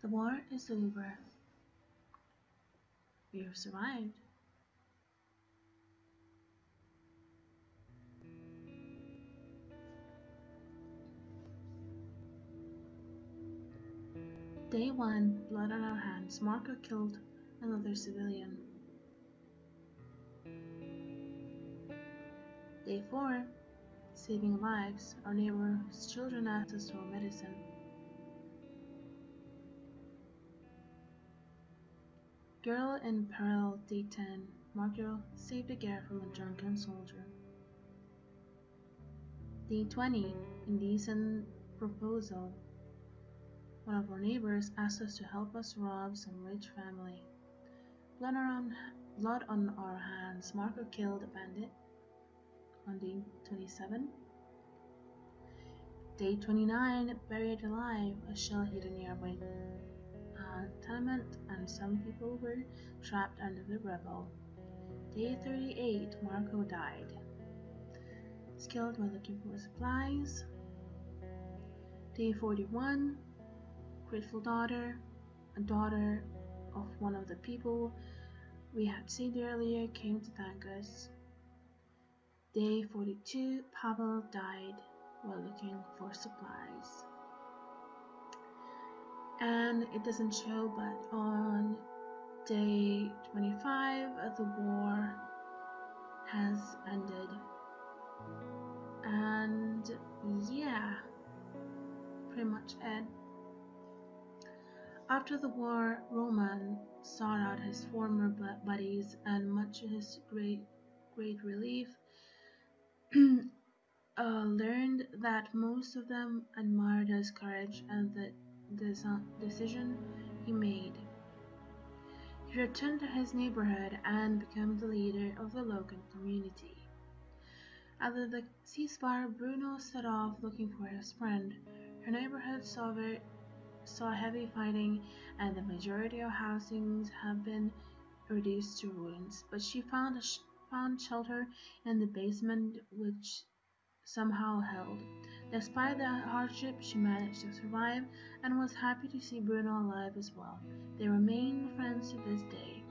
The war is over. We have survived. Day 1, blood on our hands. Marco killed another civilian. Day 4, saving lives. Our neighbor's children asked us for medicine. Girl in peril. Day 10, Marco saved a girl from a drunken soldier. Day 20, indecent proposal. One of our neighbors asked us to help us rob some rich family. Blood on our hands. Marco killed a bandit on day 27. Day 29, buried alive. A shell hit a nearby tenement and some people were trapped under the rubble. Day 38, Marco died. Skilled while looking for supplies. Day 41, grateful daughter, a daughter of one of the people we had saved earlier, came to thank us. Day 42, Pavel died while looking for supplies. And it doesn't show, but on day 25, the war has ended. And yeah, pretty much it. After the war, Roman sought out his former buddies, and much to his great relief, learned that most of them admired his courage and the decision he made. He returned to his neighborhood and became the leader of the Logan community. After the ceasefire, Bruno set off looking for his friend. Her neighborhood saw heavy fighting, and the majority of housings have been reduced to ruins, but she found shelter in the basement, which somehow held. Despite the hardship, she managed to survive and was happy to see Bruno alive as well. They remain friends to this day.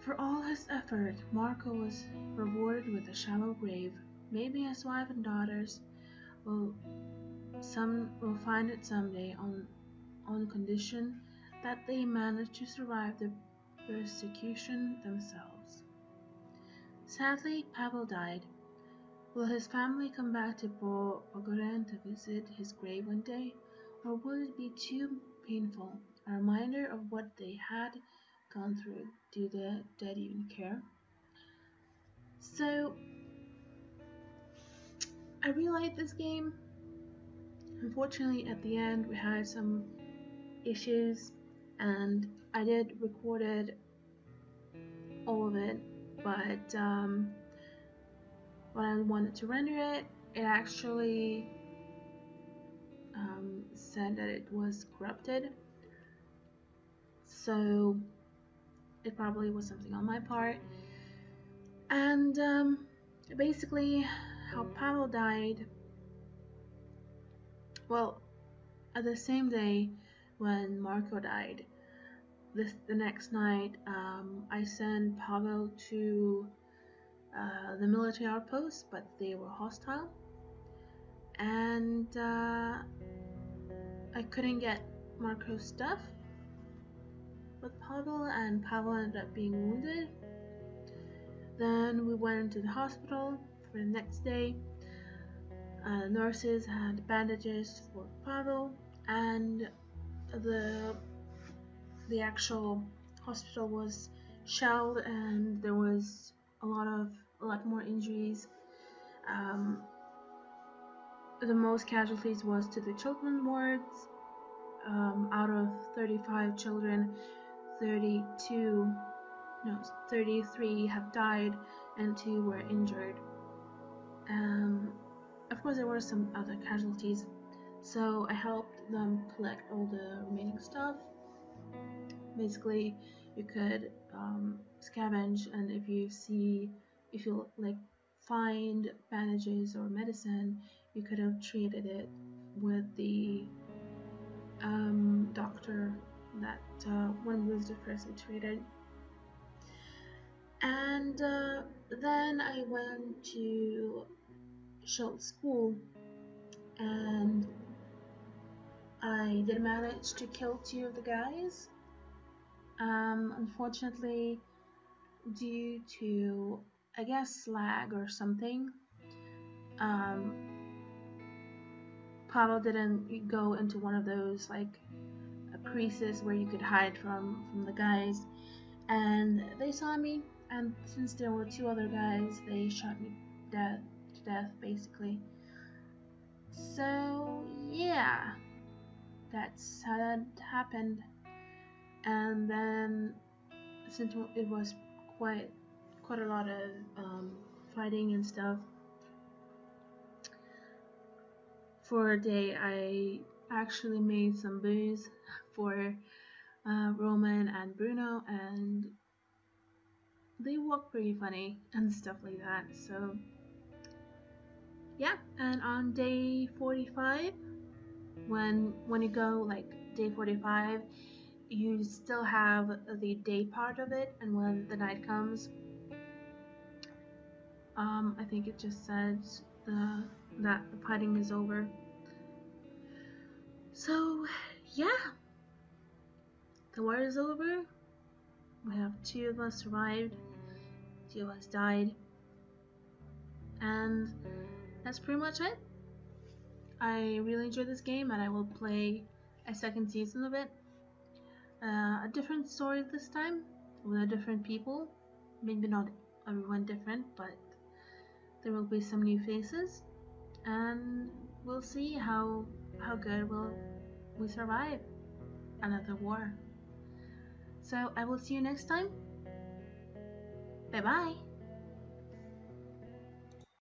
For all his effort, Marco was rewarded with a shallow grave. Maybe his wife and daughters will find it someday, on condition that they manage to survive the persecution themselves. Sadly, Pavel died. Will his family come back to Bogorodin to visit his grave one day, or will it be too painful, a reminder of what they had gone through? Do the dead even care? So, I really like this game. Unfortunately, at the end we had some issues, and I did recorded all of it, but when I wanted to render it, it actually said that it was corrupted, so it probably was something on my part. And basically how Pavel died, well, at the same day when Marco died, the next night, I sent Pavel to the military outpost, but they were hostile, and I couldn't get Marco's stuff with Pavel, and Pavel ended up being wounded. Then we went into the hospital for the next day. Nurses had bandages for Pavel, and the actual hospital was shelled, and there was a lot more injuries. The most casualties was to the children wards. Out of 35 children, 33 have died, and 2 were injured. Of course, there were some other casualties, so I helped them collect all the remaining stuff. Basically, you could scavenge, and if you like find bandages or medicine, you could have treated it with the doctor that one was depressed treated. And then I went to Shelton's school, and I did manage to kill two of the guys. Unfortunately, due to, I guess, lag or something, Pablo didn't go into one of those like creases where you could hide from the guys, and they saw me, and since there were two other guys, they shot me to death basically. So yeah, that's how that happened. And then, since it was quite a lot of fighting and stuff, for a day I actually made some booze for Roman and Bruno, and they walk pretty funny and stuff like that. So yeah, and on day 45, when you go like day 45, you still have the day part of it, and when the night comes, I think it just says that the fighting is over. So yeah, the war is over. We have two of us survived, two of us died, and that's pretty much it. I really enjoyed this game, and I will play a second season of it. A different story this time, with a different people. Maybe not everyone different, but there will be some new faces, and we'll see how good will we survive another war. So I will see you next time. Bye bye.